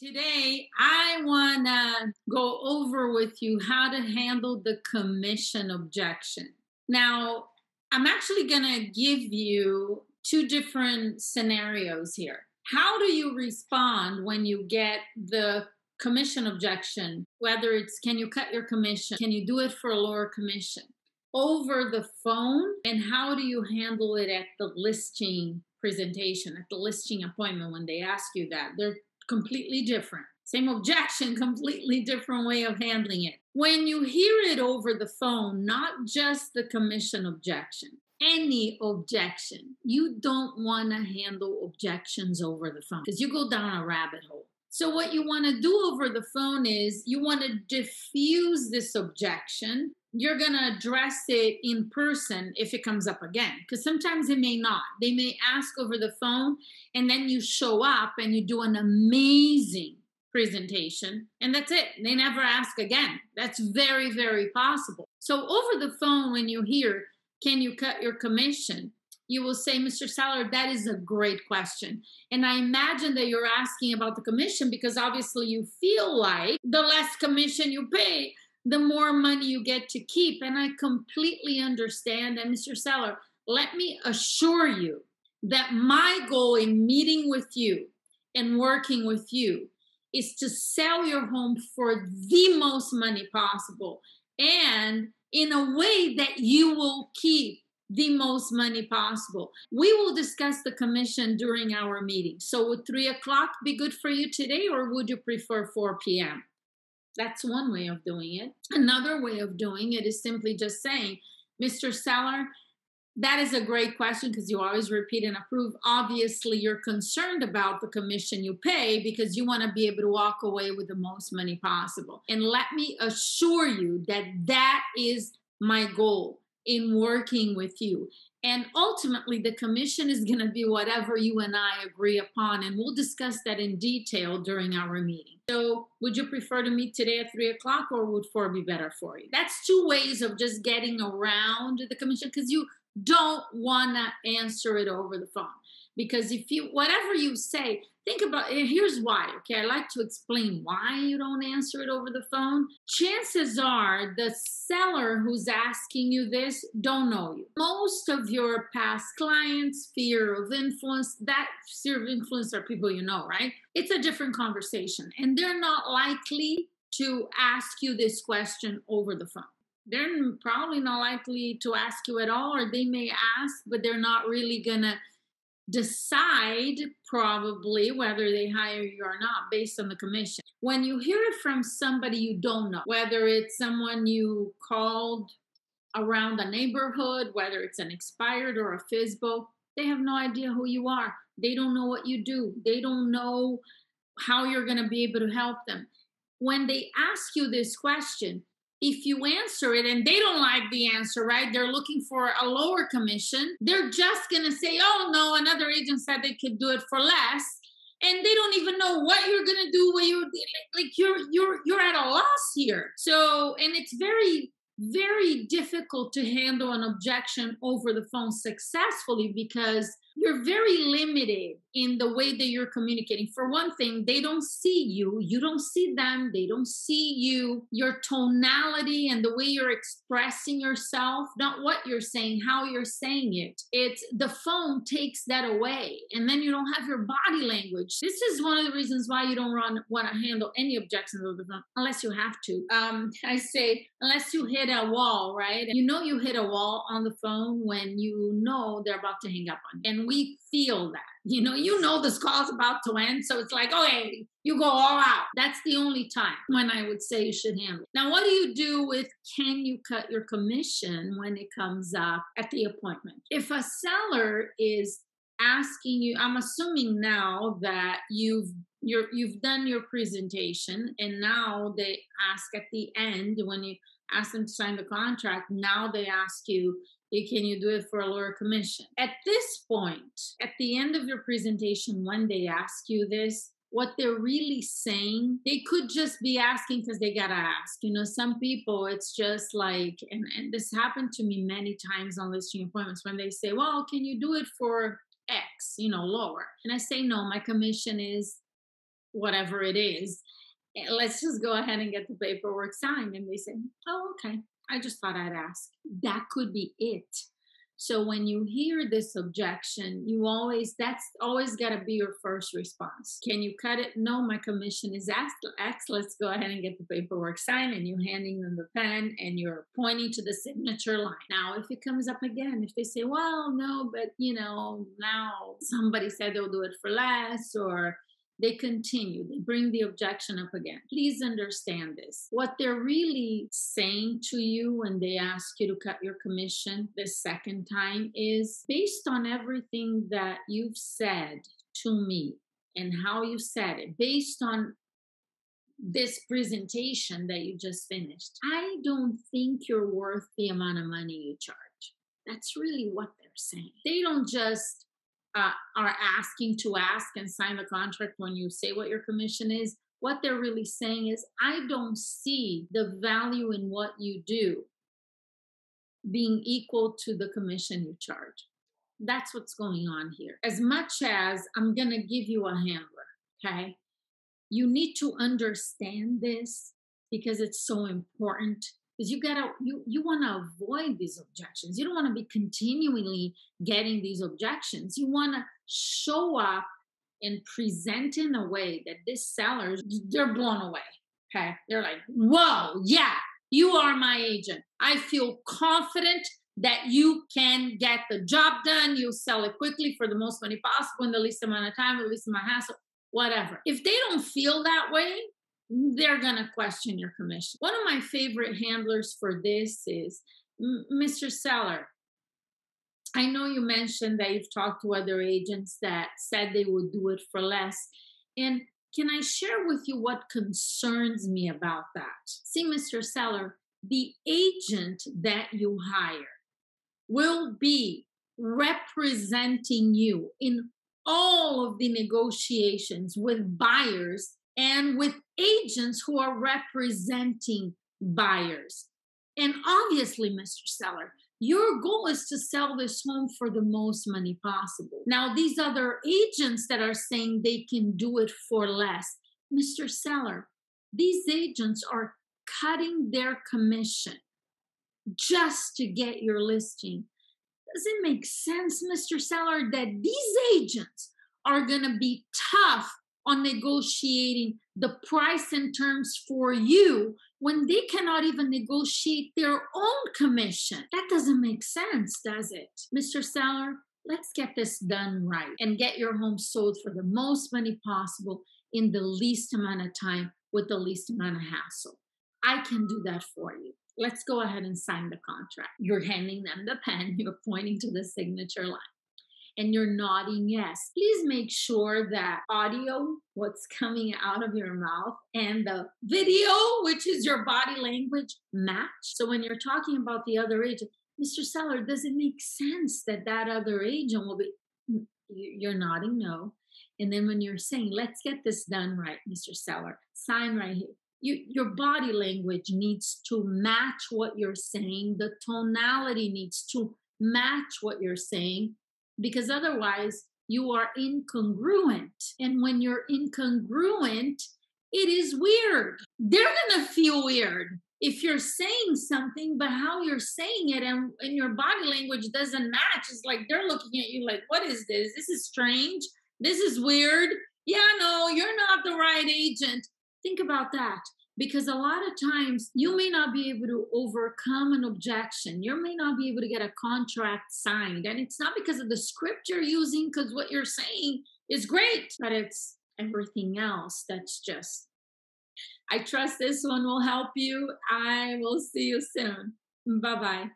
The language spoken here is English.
Today, I want to go over with you how to handle the commission objection. Now, I'm actually going to give you two different scenarios here. How do you respond when you get the commission objection? Whether it's, can you cut your commission? Can you do it for a lower commission? Over the phone, and how do you handle it at the listing presentation, at the listing appointment when they ask you that? They're completely different. Same objection, completely different way of handling it. When you hear it over the phone, not just the commission objection, any objection, you don't want to handle objections over the phone because you go down a rabbit hole. So what you want to do over the phone is you want to diffuse this objection. You're going to address it in person if it comes up again, because sometimes it may not. They may ask over the phone, and then you show up and you do an amazing presentation, and that's it. They never ask again. That's very, very possible. So over the phone, when you hear, can you cut your commission? You will say, Mr. Seller, that is a great question. And I imagine that you're asking about the commission because obviously you feel like the less commission you pay, the more money you get to keep. And I completely understand. And Mr. Seller, let me assure you that my goal in meeting with you and working with you is to sell your home for the most money possible and in a way that you will keep the most money possible. We will discuss the commission during our meeting. So would 3 o'clock be good for you today, or would you prefer 4 p.m.? That's one way of doing it. Another way of doing it is simply just saying, Mr. Seller, that is a great question because you always repeat and approve. Obviously, you're concerned about the commission you pay because you want to be able to walk away with the most money possible. And let me assure you that that is my goal in working with you. And ultimately, the commission is going to be whatever you and I agree upon, and we'll discuss that in detail during our meeting. So would you prefer to meet today at 3 o'clock, or would 4 be better for you? That's two ways of just getting around the commission because you don't want to answer it over the phone. Because if you, whatever you say, think about it. Here's why, okay? I like to explain why you don't answer it over the phone. Chances are the seller who's asking you this don't know you. Most of your past clients, sphere of influence, that sphere of influence are people you know, right? It's a different conversation, and they're not likely to ask you this question over the phone. They're probably not likely to ask you at all, or they may ask, but they're not really gonna decide probably whether they hire you or not based on the commission. When you hear it from somebody you don't know, whether it's someone you called around the neighborhood, whether it's an expired or a FSBO, they have no idea who you are. They don't know what you do. They don't know how you're going to be able to help them. When they ask you this question, if you answer it and they don't like the answer, right? They're looking for a lower commission. They're just going to say, oh, no, another agent said they could do it for less. And they don't even know what you're going to do. What you, like you're at a loss here. So, and it's very, very difficult to handle an objection over the phone successfully because you're very limited in the way that you're communicating. For one thing, they don't see you. You don't see them. They don't see you. Your tonality and the way you're expressing yourself, not what you're saying, how you're saying it. It's the phone takes that away. And then you don't have your body language. This is one of the reasons why you don't want to handle any objections over the phone, unless you have to. I say, unless you hit a wall, right? You know you hit a wall on the phone when you know they're about to hang up on you. And we feel that, you know, this call's about to end. So it's like, okay, you go all out. That's the only time when I would say you should handle it. Now, what do you do with, can you cut your commission when it comes up at the appointment? If a seller is asking you, I'm assuming now that you've done your presentation and now they ask at the end, when you ask them to sign the contract, now they ask you, can you do it for a lower commission? At this point, at the end of your presentation, when they ask you this, what they're really saying, they could just be asking because they gotta ask. You know, some people, it's just like, and this happened to me many times on listing appointments when they say, well, can you do it for X, lower? And I say, no, my commission is whatever it is, let's just go ahead and get the paperwork signed. And they say, oh, okay, I just thought I'd ask. That could be it. So when you hear this objection, that's always got to be your first response. Can you cut it? No, my commission is X. Let's go ahead and get the paperwork signed, and you're handing them the pen and you're pointing to the signature line. Now, if it comes up again, if they say, well, no, but now somebody said they'll do it for less, or they continue, they bring the objection up again. Please understand this. What they're really saying to you when they ask you to cut your commission the second time is, based on everything that you've said to me and how you said it, based on this presentation that you just finished, I don't think you're worth the amount of money you charge. That's really what they're saying. They don't just are asking to ask and sign the contract when you say what your commission is. What they're really saying is, I don't see the value in what you do being equal to the commission you charge. That's what's going on here. As much as I'm going to give you a handler, okay? You need to understand this because it's so important. Because you want to avoid these objections. You don't want to be continually getting these objections. You want to show up and present in a way that these sellers, they're blown away, okay? They're like, whoa, yeah, you are my agent. I feel confident that you can get the job done. You'll sell it quickly for the most money possible in the least amount of time, the least amount of hassle, whatever. If they don't feel that way, they're going to question your commission. One of my favorite handlers for this is, Mr. Seller, I know you mentioned that you've talked to other agents that said they would do it for less. And can I share with you what concerns me about that? See, Mr. Seller, the agent that you hire will be representing you in all of the negotiations with buyers and with agents who are representing buyers. And obviously, Mr. Seller, your goal is to sell this home for the most money possible. Now, these other agents that are saying they can do it for less, Mr. Seller, these agents are cutting their commission just to get your listing. Does it make sense, Mr. Seller, that these agents are gonna be tough on negotiating the price and terms for you when they cannot even negotiate their own commission? That doesn't make sense, does it? Mr. Seller, let's get this done right and get your home sold for the most money possible in the least amount of time with the least amount of hassle. I can do that for you. Let's go ahead and sign the contract. You're handing them the pen, you're pointing to the signature line, and you're nodding yes. Please make sure that audio, what's coming out of your mouth, and the video, which is your body language, match. So when you're talking about the other agent, Mr. Seller, does it make sense that that other agent will be, you're nodding no. And then when you're saying, let's get this done right, Mr. Seller, sign right here. Your body language needs to match what you're saying. The tonality needs to match what you're saying, because otherwise you are incongruent. And when you're incongruent, it is weird. They're gonna feel weird if you're saying something, but how you're saying it and your body language doesn't match. It's like they're looking at you like, what is this? This is strange. This is weird. Yeah, no, you're not the right agent. Think about that. Because a lot of times you may not be able to overcome an objection. You may not be able to get a contract signed. And it's not because of the script you're using, because what you're saying is great, but it's everything else that's just. I trust this one will help you. I will see you soon. Bye-bye.